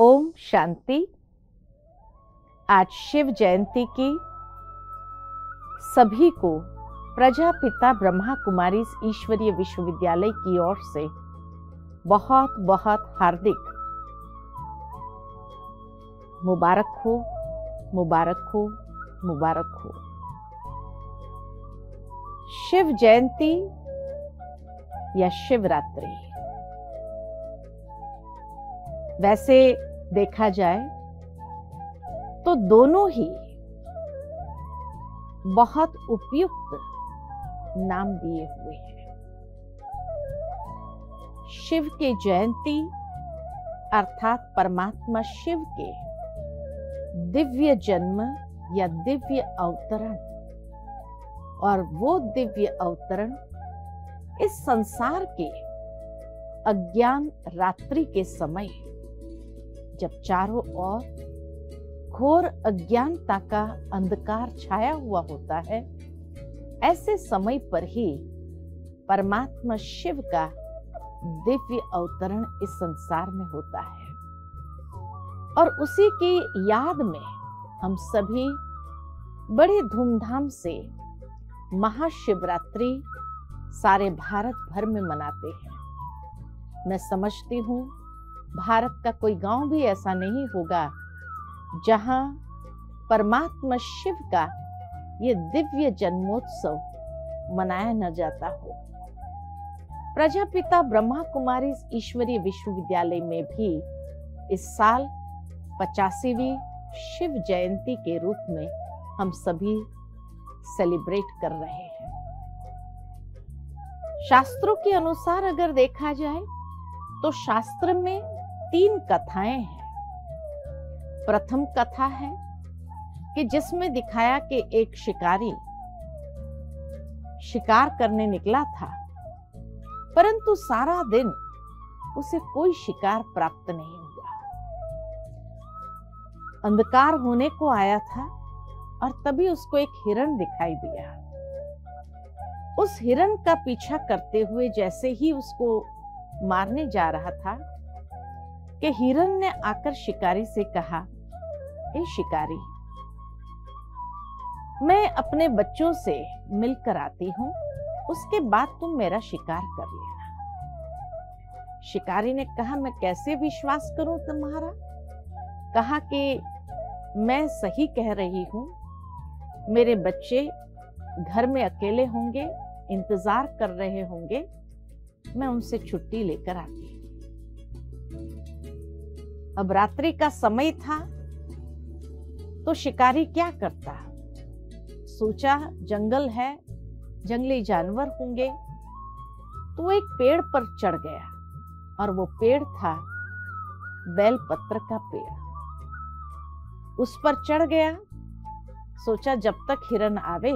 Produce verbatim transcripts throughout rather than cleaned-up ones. ओम शांति। आज शिव जयंती की सभी को प्रजापिता ब्रह्मा कुमारीज ईश्वरीय विश्वविद्यालय की ओर से बहुत बहुत हार्दिक मुबारक हो, मुबारक हो, मुबारक हो। शिव जयंती या शिवरात्रि, वैसे देखा जाए तो दोनों ही बहुत उपयुक्त नाम दिए हुए हैं। शिव के जयंती अर्थात परमात्मा शिव के दिव्य जन्म या दिव्य अवतरण, और वो दिव्य अवतरण इस संसार के अज्ञान रात्रि के समय, जब चारों ओर घोर अज्ञानता का अंधकार छाया हुआ होता है, ऐसे समय पर ही परमात्मा शिव का दिव्य अवतरण इस संसार में होता है। और उसी की याद में हम सभी बड़े धूमधाम से महाशिवरात्रि सारे भारत भर में मनाते हैं। मैं समझती हूँ भारत का कोई गांव भी ऐसा नहीं होगा जहां परमात्मा शिव का ये दिव्य जन्मोत्सव मनाया न जाता हो। प्रजापिता ब्रह्मा कुमारीज ईश्वरीय विश्वविद्यालय में भी इस साल पचासीवीं शिव जयंती के रूप में हम सभी सेलिब्रेट कर रहे हैं। शास्त्रों के अनुसार अगर देखा जाए तो शास्त्र में तीन कथाएं हैं। प्रथम कथा है कि जिसमें दिखाया कि एक शिकारी शिकार करने निकला था, परंतु सारा दिन उसे कोई शिकार प्राप्त नहीं हुआ। अंधकार होने को आया था और तभी उसको एक हिरण दिखाई दिया। उस हिरण का पीछा करते हुए जैसे ही उसको मारने जा रहा था कि हिरण ने आकर शिकारी से कहा, ए शिकारी, मैं अपने बच्चों से मिलकर आती हूं, उसके बाद तुम मेरा शिकार कर लेना। शिकारी ने कहा, मैं कैसे विश्वास करूं तुम्हारा? कहा कि मैं सही कह रही हूं, मेरे बच्चे घर में अकेले होंगे, इंतजार कर रहे होंगे, मैं उनसे छुट्टी लेकर आती। अब रात्रि का समय था तो शिकारी क्या करता? सोचा जंगल है, जंगली जानवर होंगे, तो एक पेड़ पर चढ़ गया और वो पेड़ था बेलपत्र का पेड़। उस पर चढ़ गया, सोचा जब तक हिरन आवे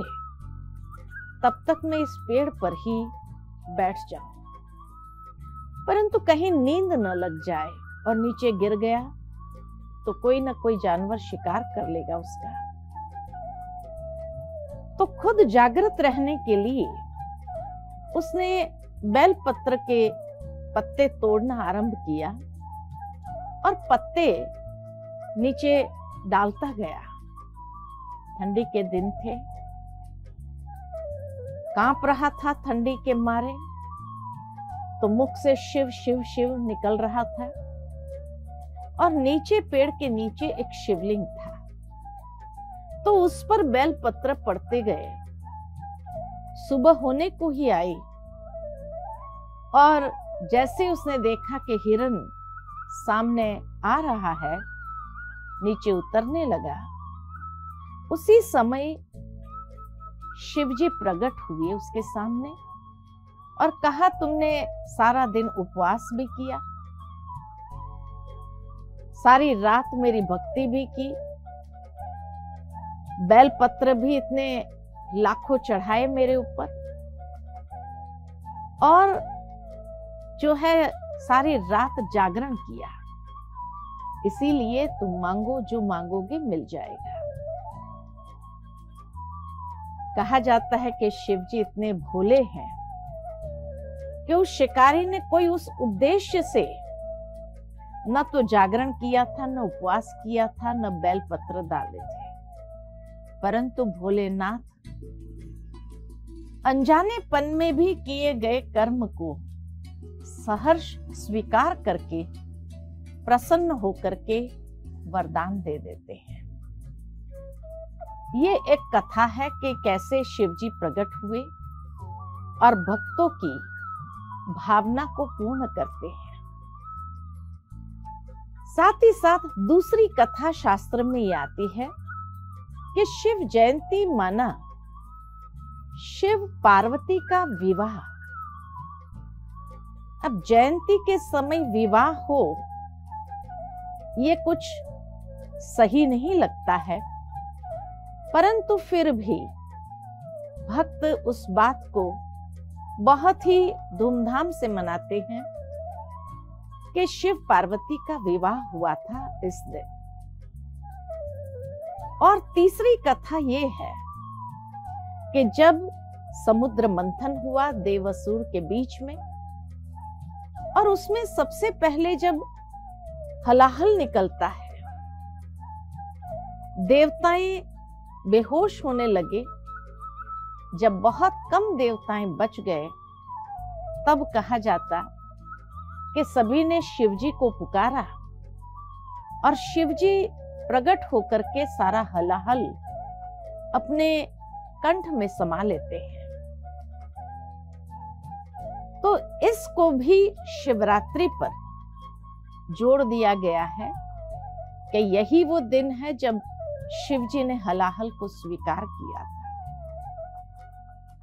तब तक मैं इस पेड़ पर ही बैठ जाऊं, परंतु कहीं नींद न लग जाए और नीचे गिर गया तो कोई ना कोई जानवर शिकार कर लेगा उसका। तो खुद जागृत रहने के लिए उसने बेलपत्र के पत्ते तोड़ना आरंभ किया और पत्ते नीचे डालता गया। ठंडी के दिन थे, कांप रहा था ठंडी के मारे, तो मुख से शिव शिव शिव निकल रहा था। और नीचे पेड़ के नीचे एक शिवलिंग था, तो उस पर बेलपत्र पड़ते गए। सुबह होने को ही आई और जैसे उसने देखा कि हिरण सामने आ रहा है, नीचे उतरने लगा। उसी समय शिवजी प्रकट हुए उसके सामने और कहा, तुमने सारा दिन उपवास भी किया, सारी रात मेरी भक्ति भी की, बेलपत्र भी इतने लाखों चढ़ाए मेरे ऊपर, और जो है सारी रात जागरण किया, इसीलिए तुम मांगो, जो मांगोगे मिल जाएगा। कहा जाता है कि शिवजी इतने भोले हैं कि उस शिकारी ने कोई उस उद्देश्य से न तो जागरण किया था, न उपवास किया था, न बेल पत्र डाले थे, परंतु भोलेनाथ अनजानेपन में भी किए गए कर्म को सहर्ष स्वीकार करके प्रसन्न होकर के वरदान दे देते हैं। ये एक कथा है कि कैसे शिवजी प्रकट हुए और भक्तों की भावना को पूर्ण करते हैं। साथ ही साथ दूसरी कथा शास्त्र में आती है कि शिव जयंती माना शिव पार्वती का विवाह। अब जयंती के समय विवाह हो ये कुछ सही नहीं लगता है, परंतु फिर भी भक्त उस बात को बहुत ही धूमधाम से मनाते हैं कि शिव पार्वती का विवाह हुआ था इस दिन। और तीसरी कथा ये है कि जब समुद्र मंथन हुआ देव असुर के बीच में, और उसमें सबसे पहले जब हलाहल निकलता है, देवताएं बेहोश होने लगे। जब बहुत कम देवताएं बच गए तब कहा जाता कि सभी ने शिवजी को पुकारा और शिवजी प्रकट होकर के सारा हलाहल अपने कंठ में समा लेते हैं। तो इसको भी शिवरात्रि पर जोड़ दिया गया है कि यही वो दिन है जब शिवजी ने हलाहल को स्वीकार किया था।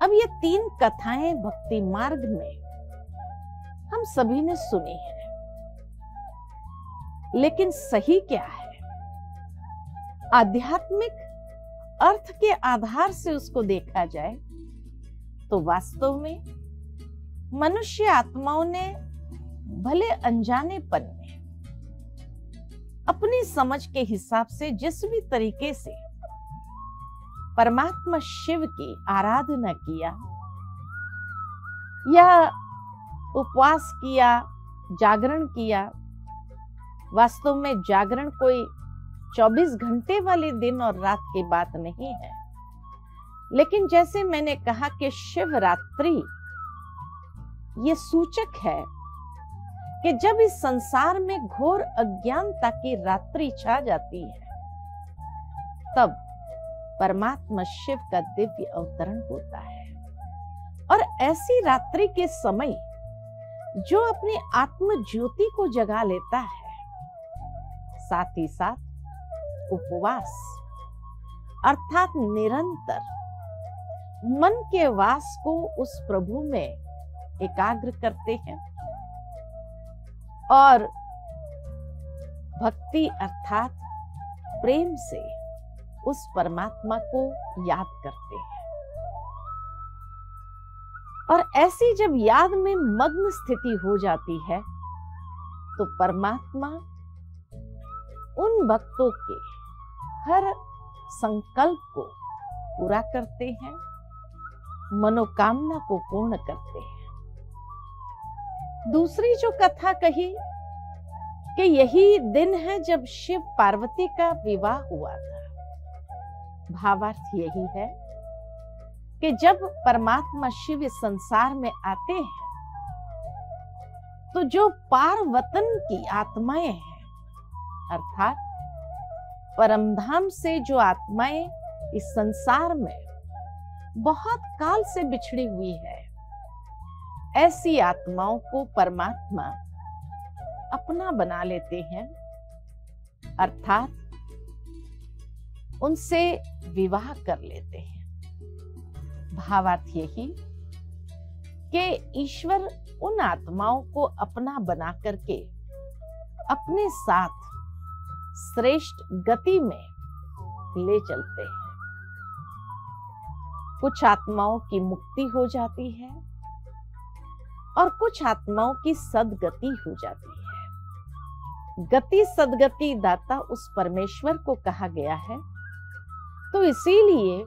अब ये तीन कथाएं भक्ति मार्ग में हम सभी ने सुनी है, लेकिन सही क्या है, आध्यात्मिक अर्थ के आधार से उसको देखा जाए तो वास्तव में मनुष्य आत्माओं ने भले अनजानेपन में अपनी समझ के हिसाब से जिस भी तरीके से परमात्मा शिव की आराधना किया या उपवास किया, जागरण किया। वास्तव में जागरण कोई चौबीस घंटे वाले दिन और रात की बात नहीं है, लेकिन जैसे मैंने कहा कि शिवरात्रि ये सूचक है कि जब इस संसार में घोर अज्ञानता की रात्रि छा जाती है तब परमात्मा शिव का दिव्य अवतरण होता है। और ऐसी रात्रि के समय जो अपनी आत्म ज्योति को जगा लेता है, साथ ही साथ उपवास अर्थात निरंतर मन के वास को उस प्रभु में एकाग्र करते हैं, और भक्ति अर्थात प्रेम से उस परमात्मा को याद करते हैं। और ऐसी जब याद में मग्न स्थिति हो जाती है तो परमात्मा उन भक्तों के हर संकल्प को पूरा करते हैं, मनोकामना को पूर्ण करते हैं। दूसरी जो कथा कही कि यही दिन है जब शिव पार्वती का विवाह हुआ था, भावार्थ यही है कि जब परमात्मा शिव इस संसार में आते हैं तो जो पारवतन की आत्माएं हैं अर्थात परमधाम से जो आत्माएं इस संसार में बहुत काल से बिछड़ी हुई है, ऐसी आत्माओं को परमात्मा अपना बना लेते हैं, अर्थात उनसे विवाह कर लेते हैं। भावार्थ यही कि ईश्वर उन आत्माओं को अपना बना करके अपने साथ श्रेष्ठ गति में ले चलते हैं। कुछ आत्माओं की मुक्ति हो जाती है और कुछ आत्माओं की सदगति हो जाती है। गति सदगति दाता उस परमेश्वर को कहा गया है, तो इसीलिए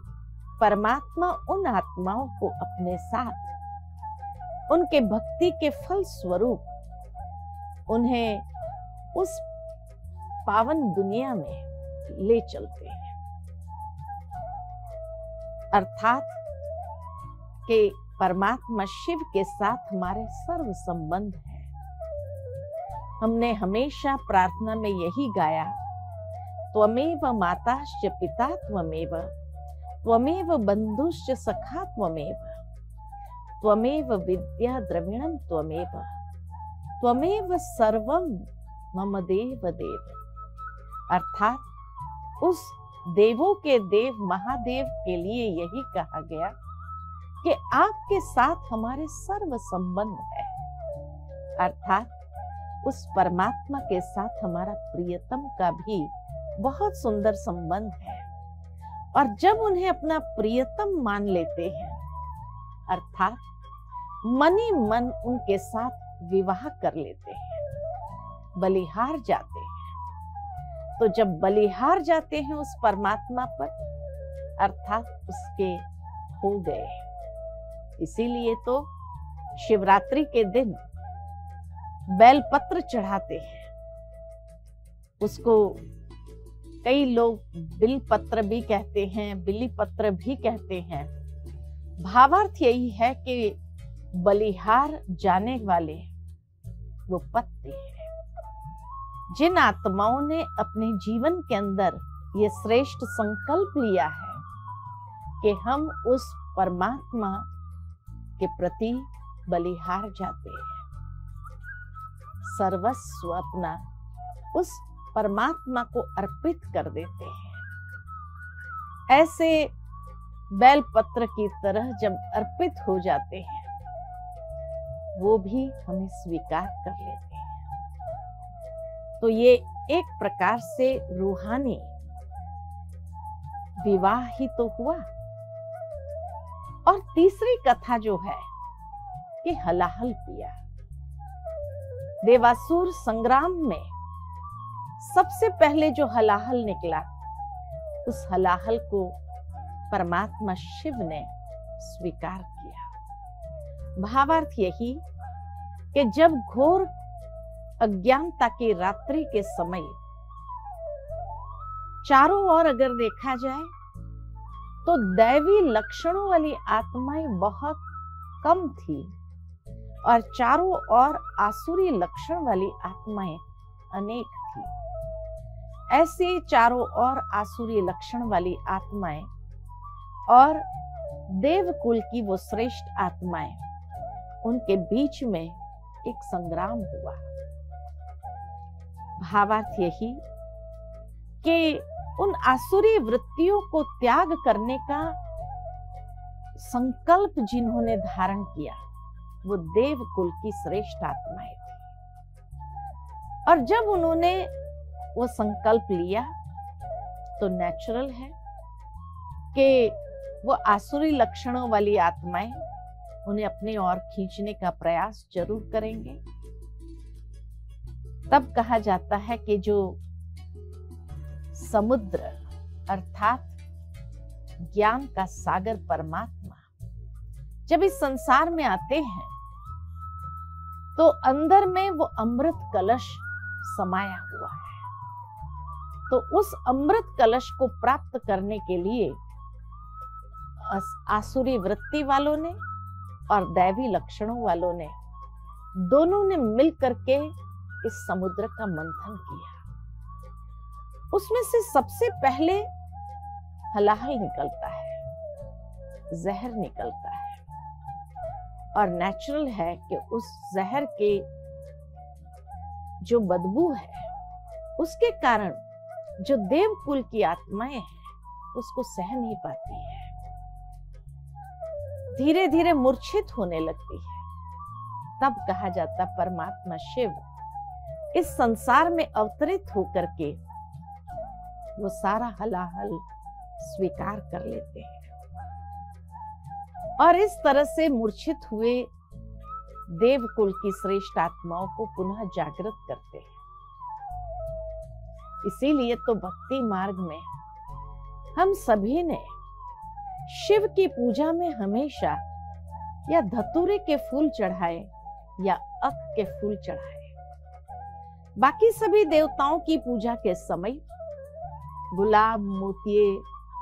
परमात्मा उन आत्माओं को अपने साथ उनके भक्ति के फल स्वरूप उन्हें उस पावन दुनिया में ले चलते हैं। अर्थात के परमात्मा शिव के साथ हमारे सर्व संबंध है। हमने हमेशा प्रार्थना में यही गाया, त्वमेव माताश्च पिता त्वमेव, त्वमेव बंधुश्च सखा त्वमेव, त्वमेव विद्या द्रविणं त्वमेव, त्वमेव सर्वं मम देव देव। अर्थात उस देवों के देव महादेव के लिए यही कहा गया कि आपके साथ हमारे सर्व संबंध है। अर्थात उस परमात्मा के साथ हमारा प्रियतम का भी बहुत सुंदर संबंध है। और जब उन्हें अपना प्रियतम मान लेते हैं, अर्थात मन ही मन उनके साथ विवाह कर लेते हैं, बलिहार जाते हैं। तो जब बलिहार जाते हैं उस परमात्मा पर, अर्थात उसके हो गए। इसीलिए तो शिवरात्रि के दिन बेलपत्र चढ़ाते हैं, उसको कई लोग बिल पत्र भी कहते हैं, बिली पत्र भी कहते हैं। भावार्थ यही है कि बलिहार जाने वाले वो पत्ते हैं, जिन आत्माओं ने अपने जीवन के अंदर ये श्रेष्ठ संकल्प लिया है कि हम उस परमात्मा के प्रति बलिहार जाते हैं, सर्वस्व अपना उस परमात्मा को अर्पित कर देते हैं। ऐसे बेलपत्र की तरह जब अर्पित हो जाते हैं, वो भी हमें स्वीकार कर लेते हैं। तो ये एक प्रकार से रूहानी विवाह ही तो हुआ। और तीसरी कथा जो है कि हलाहल पिया, देवासुर संग्राम में सबसे पहले जो हलाहल निकला, उस हलाहल को परमात्मा शिव ने स्वीकार किया। भावार्थ यही कि जब घोर अज्ञानता की रात्रि के समय चारों ओर अगर देखा जाए तो दैवी लक्षणों वाली आत्माएं बहुत कम थी और चारों ओर आसुरी लक्षण वाली आत्माएं अनेक। ऐसे चारों ओर आसुरी लक्षण वाली आत्माएं और देवकुल की वो श्रेष्ठ आत्माएं, उनके बीच में एक संग्राम हुआ। भावार्थ यही कि उन आसुरी वृत्तियों को त्याग करने का संकल्प जिन्होंने धारण किया, वो देवकुल की श्रेष्ठ आत्माएं थी। और जब उन्होंने वो संकल्प लिया तो नेचुरल है कि वो आसुरी लक्षणों वाली आत्माएं उन्हें अपने ओर खींचने का प्रयास जरूर करेंगे। तब कहा जाता है कि जो समुद्र अर्थात ज्ञान का सागर परमात्मा जब इस संसार में आते हैं तो अंदर में वो अमृत कलश समाया हुआ है। तो उस अमृत कलश को प्राप्त करने के लिए आसुरी वृत्ति वालों ने और दैवी लक्षणों वालों ने दोनों ने मिलकर के इस समुद्र का मंथन किया। उसमें से सबसे पहले हलाहल निकलता है, जहर निकलता है। और नेचुरल है कि उस जहर के जो बदबू है उसके कारण जो देवकुल की आत्माएं हैं उसको सह नहीं पाती है, धीरे धीरे मूर्छित होने लगती है। तब कहा जाता परमात्मा शिव इस संसार में अवतरित होकर के वो सारा हलाहल स्वीकार कर लेते हैं। और इस तरह से मूर्छित हुए देवकुल की श्रेष्ठ आत्माओं को पुनः जागृत करते हैं। इसीलिए तो भक्ति मार्ग में हम सभी ने शिव की पूजा में हमेशा या धतूरे के फूल चढ़ाए या अक के फूल चढ़ाए। बाकी सभी देवताओं की पूजा के समय गुलाब, मोतिये,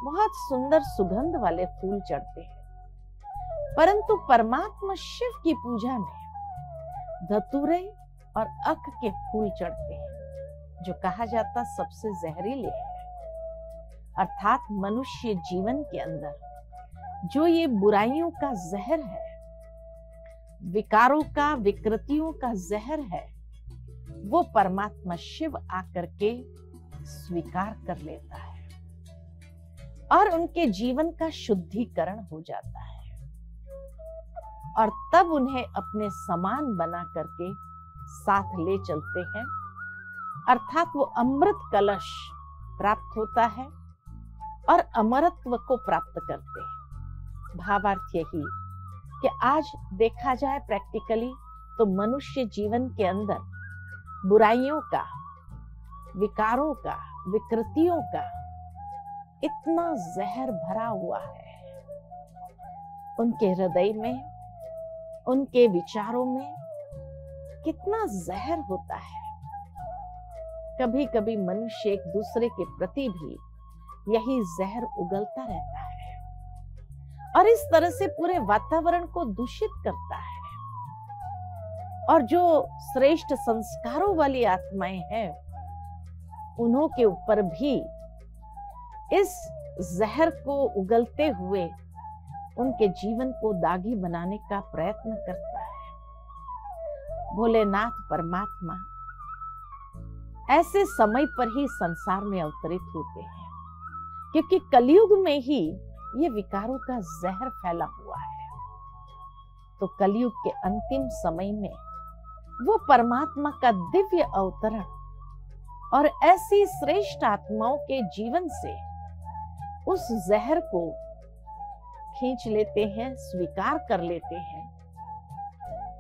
बहुत सुंदर सुगंध वाले फूल चढ़ते हैं, परंतु परमात्मा शिव की पूजा में धतूरे और अक के फूल चढ़ते हैं, जो कहा जाता सबसे जहरीले है। अर्थात मनुष्य जीवन के अंदर जो ये बुराइयों का जहर है, विकारों का, विकृतियों का जहर है, वो परमात्मा शिव आकर के स्वीकार कर लेता है और उनके जीवन का शुद्धिकरण हो जाता है, और तब उन्हें अपने समान बना करके साथ ले चलते हैं। अर्थात वो अमृत कलश प्राप्त होता है और अमरत्व को प्राप्त करते हैं। भावार्थ यही कि आज देखा जाए प्रैक्टिकली तो मनुष्य जीवन के अंदर बुराइयों का, विकारों का, विकृतियों का इतना जहर भरा हुआ है, उनके हृदय में, उनके विचारों में कितना जहर होता है। कभी कभी मनुष्य एक दूसरे के प्रति भी यही जहर उगलता रहता है और इस तरह से पूरे वातावरण को दूषित करता है, और जो श्रेष्ठ संस्कारों वाली आत्माएं हैं उन्हों के ऊपर भी इस जहर को उगलते हुए उनके जीवन को दागी बनाने का प्रयत्न करता है। भोलेनाथ परमात्मा ऐसे समय पर ही संसार में अवतरित होते हैं, क्योंकि कलयुग में ही ये विकारों का जहर फैला हुआ है। तो कलयुग के अंतिम समय में वो परमात्मा का दिव्य अवतरण और ऐसी श्रेष्ठ आत्माओं के जीवन से उस जहर को खींच लेते हैं, स्वीकार कर लेते हैं,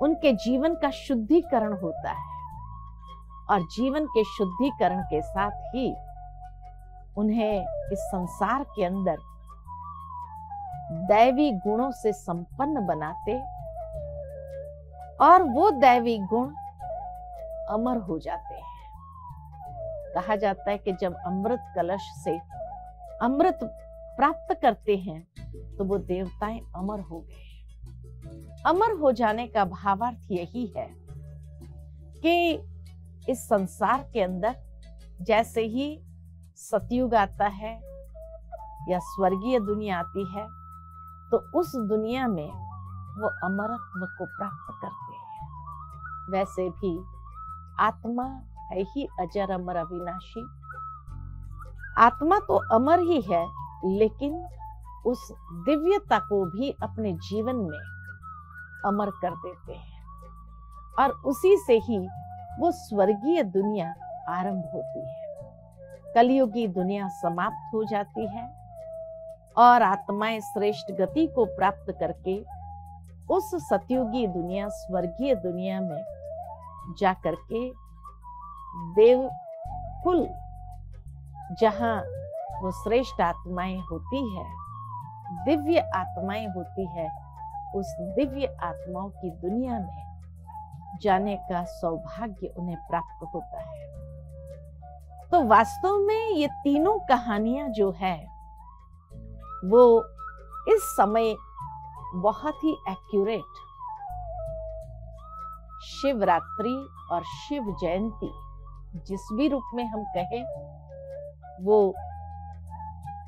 उनके जीवन का शुद्धिकरण होता है, और जीवन के शुद्धिकरण के साथ ही उन्हें इस संसार के अंदर दैवी गुणों से संपन्न बनाते, और वो दैवी गुण अमर हो जाते हैं। कहा जाता है कि जब अमृत कलश से अमृत प्राप्त करते हैं तो वो देवताएं अमर हो गए। अमर हो जाने का भावार्थ यही है कि इस संसार के अंदर जैसे ही सतयुग आता है या स्वर्गीय दुनिया आती है, तो उस दुनिया में वो अमरत्व को प्राप्त करते हैं। वैसे भी आत्मा है ही अजर, अमर, अविनाशी। आत्मा तो अमर ही है, लेकिन उस दिव्यता को भी अपने जीवन में अमर कर देते हैं, और उसी से ही वो स्वर्गीय दुनिया आरंभ होती है। कलयुगी दुनिया समाप्त हो जाती है और आत्माएं श्रेष्ठ गति को प्राप्त करके उस सतयुगी दुनिया, स्वर्गीय दुनिया में जा करके देव कुल, जहां वो श्रेष्ठ आत्माएं होती है, दिव्य आत्माएं होती है, उस दिव्य आत्माओं की दुनिया में जाने का सौभाग्य उन्हें प्राप्त होता है। तो वास्तव में ये तीनों कहानियां जो है वो इस समय बहुत ही एक्यूरेट शिवरात्रि और शिव जयंती, जिस भी रूप में हम कहें, वो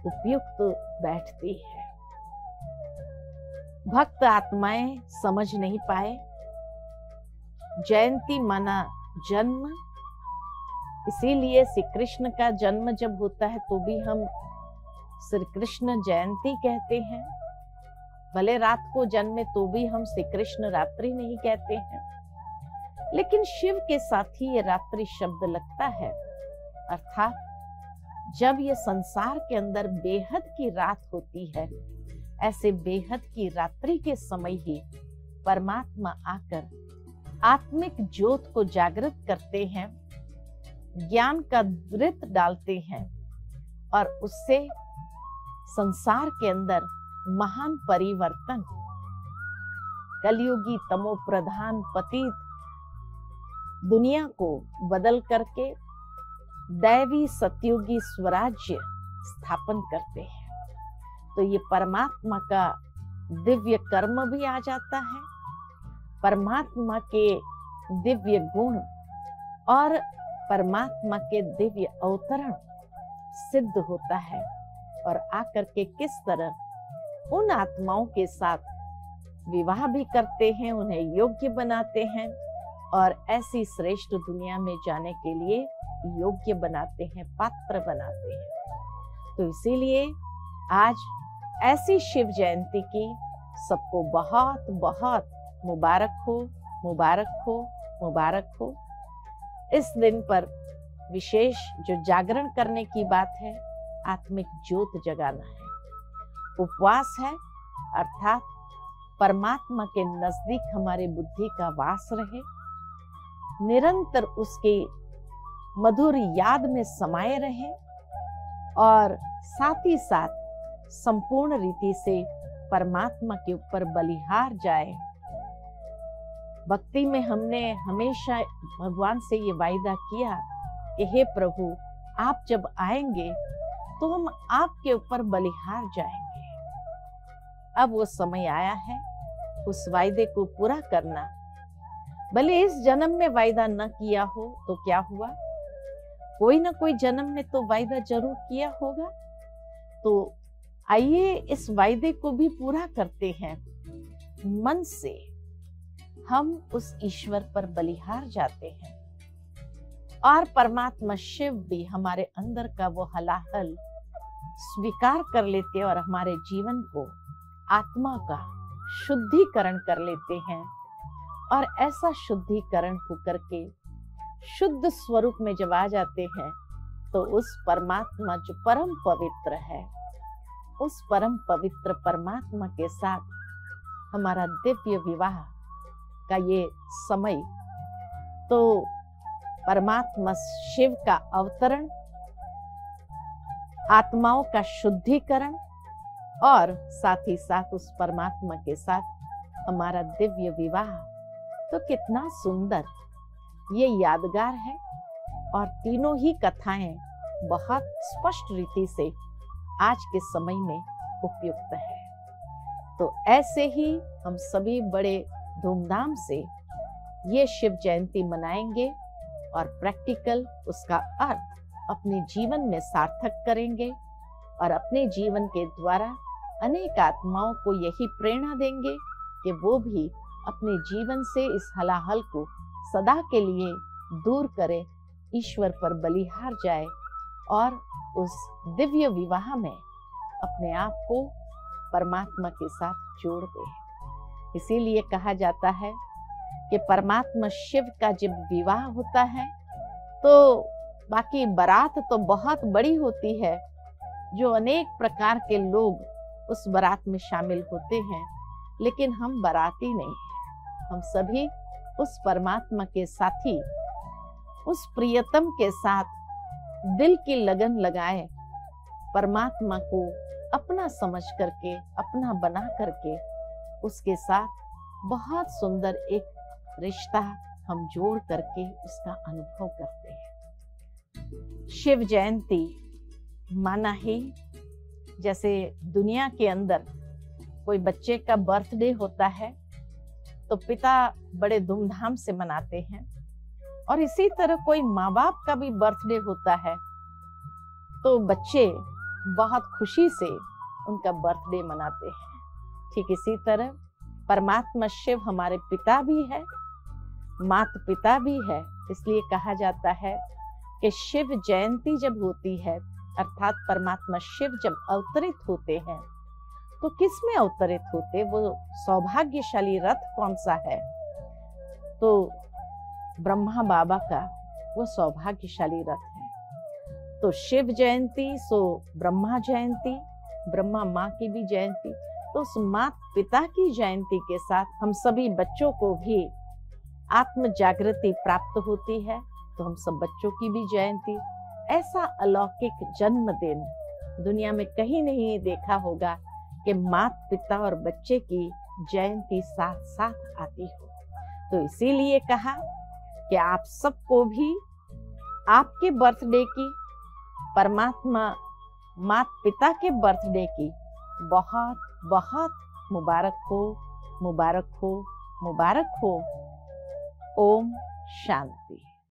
उपयुक्त बैठती है। भक्त आत्माएं समझ नहीं पाए, जयंती माना जन्म, इसीलिए श्री कृष्ण का जन्म जब होता है तो भी हम श्री कृष्ण जयंती कहते हैं। भले रात को जन्मे तो भी हम श्री कृष्ण रात्रि नहीं कहते हैं, लेकिन शिव के साथ ही ये रात्रि शब्द लगता है। अर्थात जब ये संसार के अंदर बेहद की रात होती है, ऐसे बेहद की रात्रि के समय ही परमात्मा आकर आत्मिक ज्योत को जागृत करते हैं, ज्ञान का दृत डालते हैं, और उससे संसार के अंदर महान परिवर्तन, कलयुगी तमो प्रधान पतित दुनिया को बदल करके दैवी सतयुगी स्वराज्य स्थापन करते हैं। तो ये परमात्मा का दिव्य कर्म भी आ जाता है, परमात्मा के दिव्य गुण और परमात्मा के दिव्य अवतरण सिद्ध होता है और आकर के किस तरह उन आत्माओं के साथ विवाह भी करते हैं, उन्हें योग्य बनाते हैं और ऐसी श्रेष्ठ दुनिया में जाने के लिए योग्य बनाते हैं, पात्र बनाते हैं। तो इसीलिए आज ऐसी शिव जयंती की सबको बहुत बहुत मुबारक हो, मुबारक हो, मुबारक हो। इस दिन पर विशेष जो जागरण करने की बात है, आत्मिक ज्योत जगाना है, उपवास है, अर्थात परमात्मा के नजदीक हमारे बुद्धि का वास रहे, निरंतर उसके मधुर याद में समाये रहे और साथ ही साथ संपूर्ण रीति से परमात्मा के ऊपर बलिहार जाए। भक्ति में हमने हमेशा भगवान से ये वायदा किया कि हे प्रभु, आप जब आएंगे तो हम आपके ऊपर बलिहार जाएंगे। अब वो समय आया है उस वायदे को पूरा करना। भले इस जन्म में वायदा न किया हो तो क्या हुआ, कोई ना कोई जन्म में तो वायदा जरूर किया होगा। तो आइए इस वायदे को भी पूरा करते हैं, मन से हम उस ईश्वर पर बलिहार जाते हैं और परमात्मा शिव भी हमारे अंदर का वो हलाहल स्वीकार कर लेते हैं और हमारे जीवन को आत्मा का शुद्धिकरण कर लेते हैं। और ऐसा शुद्धिकरण होकर के शुद्ध स्वरूप में जब आ जाते हैं तो उस परमात्मा जो परम पवित्र है, उस परम पवित्र परमात्मा के साथ हमारा दिव्य विवाह का ये समय, तो परमात्मा शिव का अवतरण, आत्माओं का शुद्धिकरण और साथ ही साथ उस परमात्मा के साथ हमारा दिव्य विवाह, तो कितना सुंदर ये यादगार है। और तीनों ही कथाएं बहुत स्पष्ट रीति से आज के समय में उपयुक्त है। तो ऐसे ही हम सभी बड़े धूमधाम से ये शिव जयंती मनाएंगे और प्रैक्टिकल उसका अर्थ अपने जीवन में सार्थक करेंगे और अपने जीवन के द्वारा अनेक आत्माओं को यही प्रेरणा देंगे कि वो भी अपने जीवन से इस हलाहल को सदा के लिए दूर करे, ईश्वर पर बलिहार जाए और उस दिव्य विवाह में अपने आप को परमात्मा के साथ जोड़ दे। इसीलिए कहा जाता है कि परमात्मा शिव का जब विवाह होता है तो बाकी बारात तो बहुत बड़ी होती है, जो अनेक प्रकार के लोग उस बारात में शामिल होते हैं, लेकिन हम बाराती नहीं, हम सभी उस परमात्मा के साथी, उस प्रियतम के साथ दिल की लगन लगाए, परमात्मा को अपना समझ करके, अपना बना करके उसके साथ बहुत सुंदर एक रिश्ता हम जोड़ करके उसका अनुभव करते हैं। शिव जयंती माना ही जैसे दुनिया के अंदर कोई बच्चे का बर्थडे होता है तो पिता बड़े धूमधाम से मनाते हैं और इसी तरह कोई माँ बाप का भी बर्थडे होता है तो बच्चे बहुत खुशी से उनका बर्थडे मनाते हैं। ठीक इसी तरह परमात्मा शिव हमारे पिता भी है, माता पिता भी है। इसलिए कहा जाता है कि शिव जयंती जब होती है, अर्थात परमात्मा शिव जब अवतरित होते हैं, तो किसमें अवतरित होते, वो सौभाग्यशाली रथ कौन सा है, तो ब्रह्मा बाबा का वो सौभाग्यशाली रथ है। तो शिव जयंती सो ब्रह्मा जयंती, ब्रह्मा माँ की भी जयंती, तो उस माता पिता की जयंती के साथ हम सभी बच्चों को भी आत्म जागृति प्राप्त होती है। तो हम सब बच्चों की भी जयंती, ऐसा अलौकिक जन्मदिन दुनिया में कहीं नहीं देखा होगा कि माता पिता और बच्चे की जयंती साथ साथ आती हो। तो इसीलिए कहा कि आप सबको भी आपके बर्थडे की, परमात्मा माता पिता के बर्थडे की बहुत बहुत मुबारक हो, मुबारक हो, मुबारक हो। ओम शांति।